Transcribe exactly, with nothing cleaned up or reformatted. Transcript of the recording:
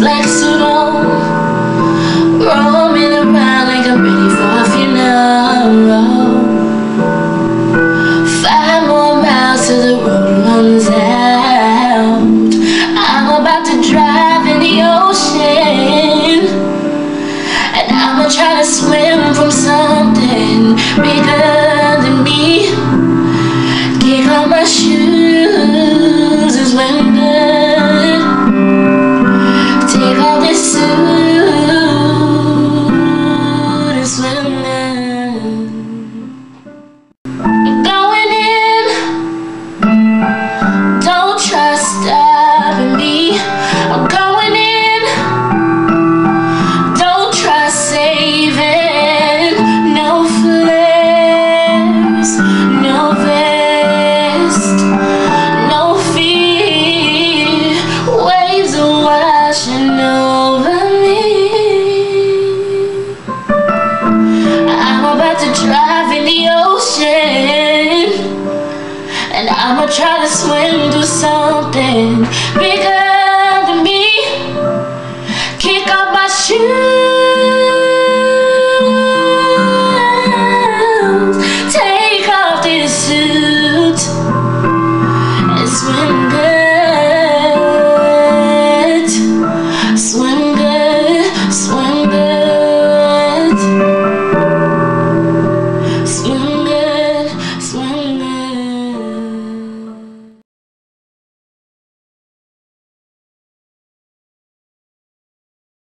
Black suit on, roaming around like I'm ready for a funeral. Five more miles till the road runs out. I'm about to drive in the ocean, and I'ma try to swim from something bigger than me. Kick on my shoes and swim good. I'ma try to swim through something bigger than me. Kick off my shoes.